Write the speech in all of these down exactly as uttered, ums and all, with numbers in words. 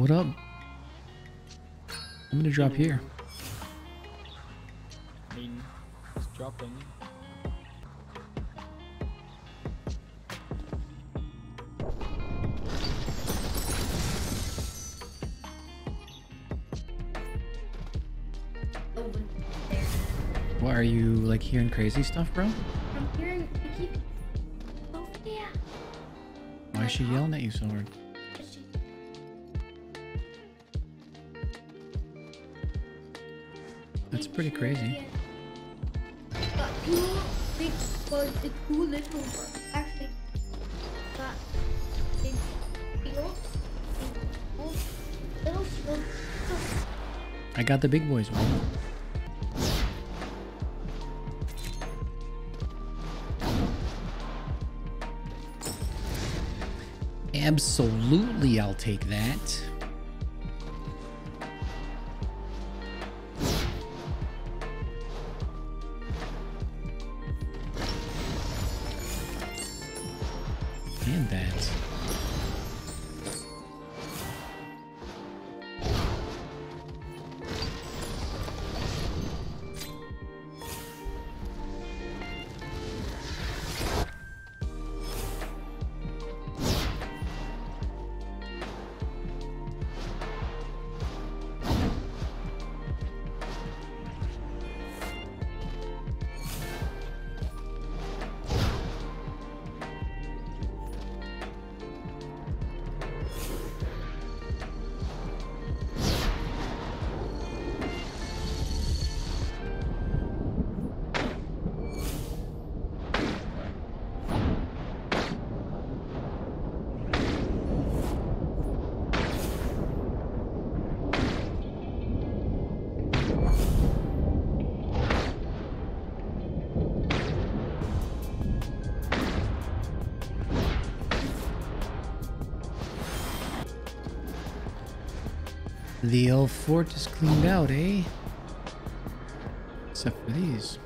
What up? I'm gonna drop here. I mean, it's dropping. What, are you like hearing crazy stuff, bro? I'm hearing. I keep. Oh yeah. Why is she yelling at you so hard? That's pretty crazy. Got two big birds, two little birds. Actually, got big eagles, little birds. I got the big boys one. Absolutely, I'll take that. And that. The old fort is cleaned out, eh? Except for these.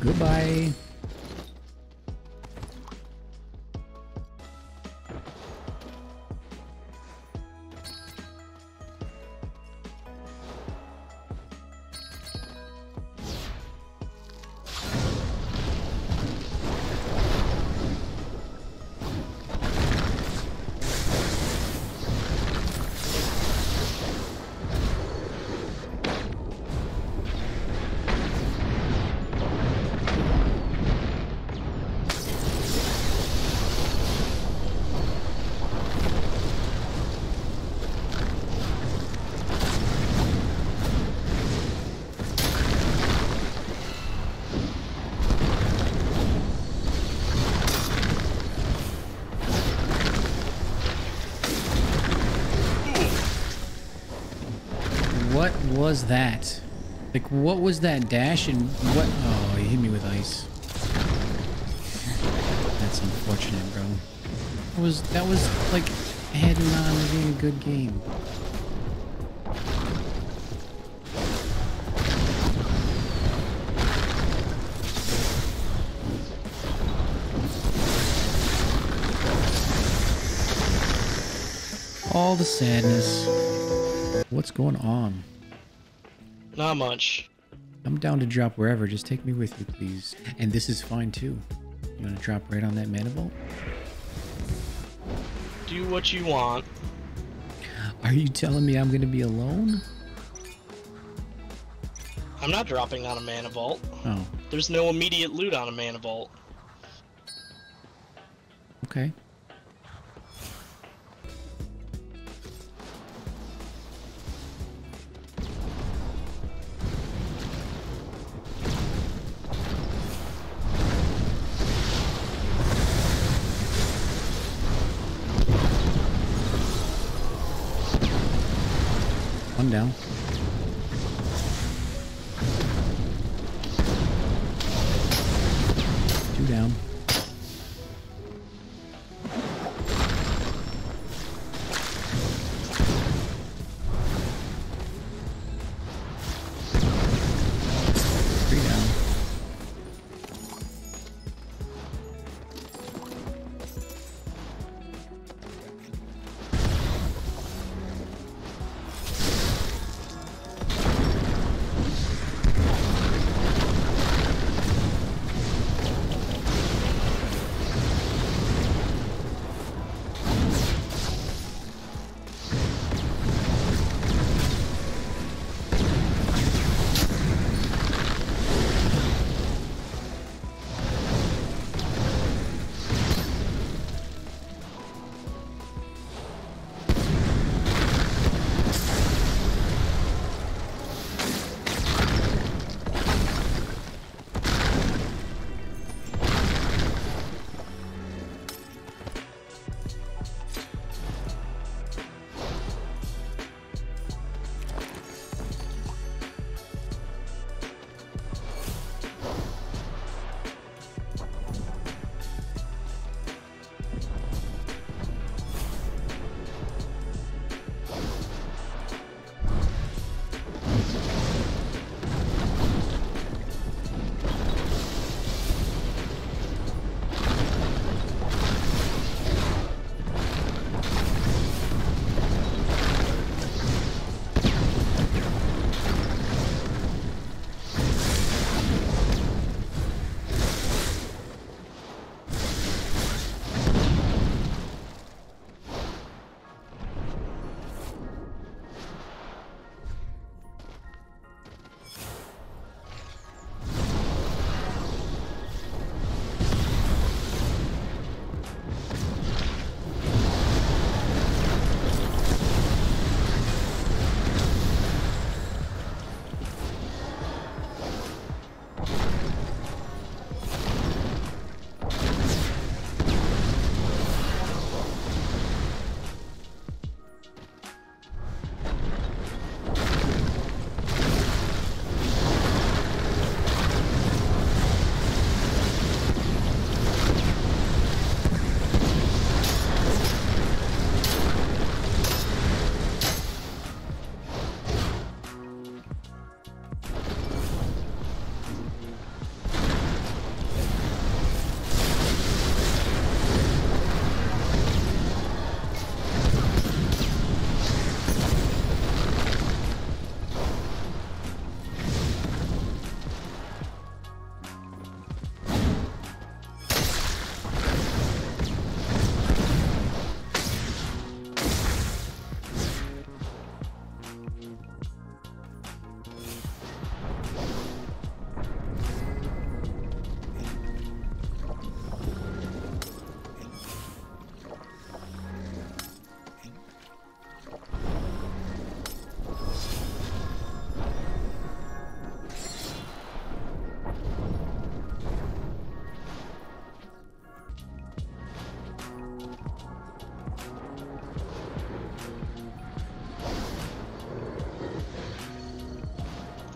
Goodbye. was that? Like, what was that dash and what? Oh, you hit me with ice. That's unfortunate, bro. It was, that was like heading on being a good game. All the sadness. What's going on? Not much. I'm down to drop wherever. Just take me with you, please. And this is fine too. You want to drop right on that mandible? Do what you want. Are you telling me I'm going to be alone? I'm not dropping on a mandible. Oh. There's no immediate loot on a mandible. Okay. One down. Two down. Three down.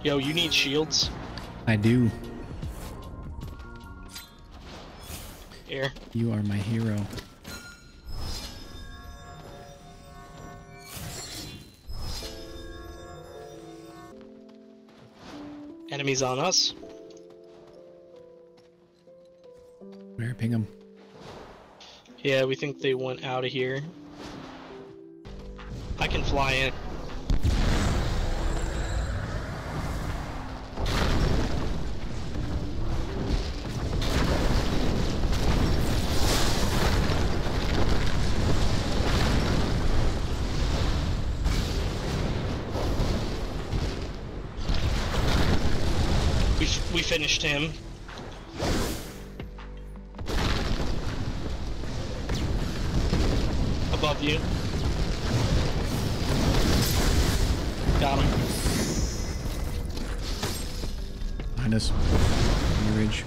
Yo, you need shields? I do. Here. You are my hero. Enemies on us. Where? Ping them. Yeah, we think they went out of here. I can fly in. We, f we finished him. Above you. Got him. Behind us. On the ridge.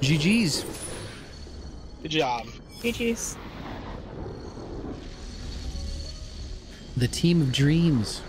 G G's. Good job. G G's. The team of dreams.